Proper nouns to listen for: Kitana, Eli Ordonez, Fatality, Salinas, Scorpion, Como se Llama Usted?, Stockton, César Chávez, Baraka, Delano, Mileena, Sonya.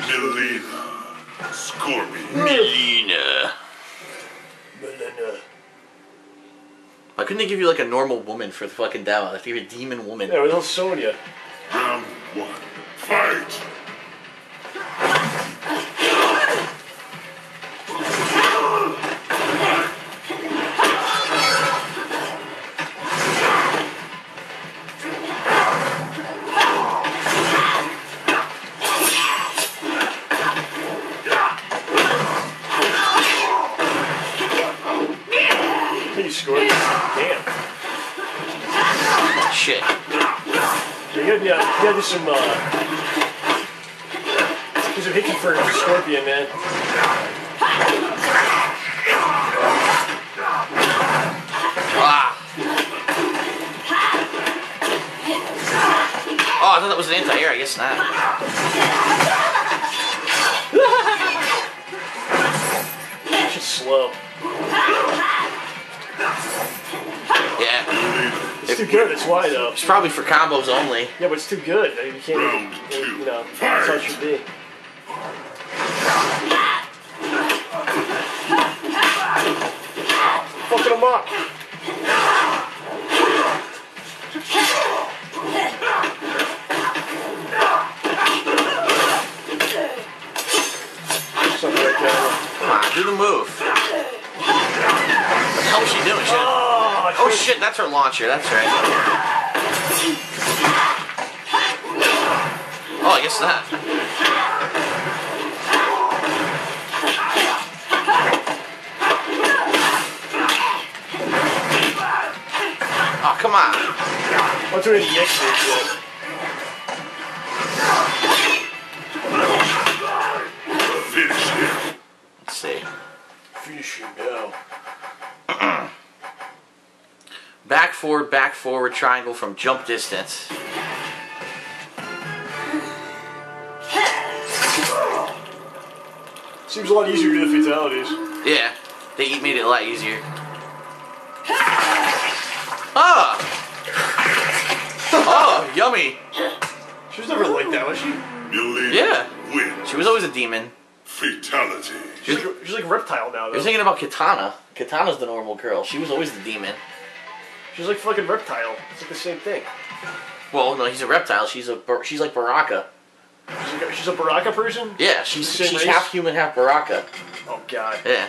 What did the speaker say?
Mileena, Scorpion. Mileena. Mileena. Why couldn't they give you like a normal woman for the fucking demo? Like they give you a demon woman. Yeah, with all Sonya. Round one. Fight! Scorpion. Damn. Shit. You gotta do some, These are hickey for Scorpion, man. Ah. Oh, I thought that was an anti-air. I guess not. It's just slow. Yeah. It's too good, that's why though. It's probably for combos only. Yeah, but it's too good. You can't even, you know, that's how it should be. Fucking him up. Something like that. Come on, do the move. What the hell is she doing? She oh shit, that's her launcher, that's right. Oh, I guess not. Oh, come on. What's her injection? Let's see. Finish him now. Back forward, triangle from jump distance. Seems a lot easier to do the fatalities. Yeah, they made it a lot easier. Ah! Oh, yummy! She was never like that, was she? Yeah. Win. She was always a demon. Fatality. She's like a reptile now, though. I was thinking about Kitana. Kitana's the normal girl. She was always the demon. She's like fucking reptile. It's like the same thing. Well, no, he's a reptile. She's like Baraka. She's a Baraka person? Yeah, she's half human, half Baraka. Oh god. Yeah.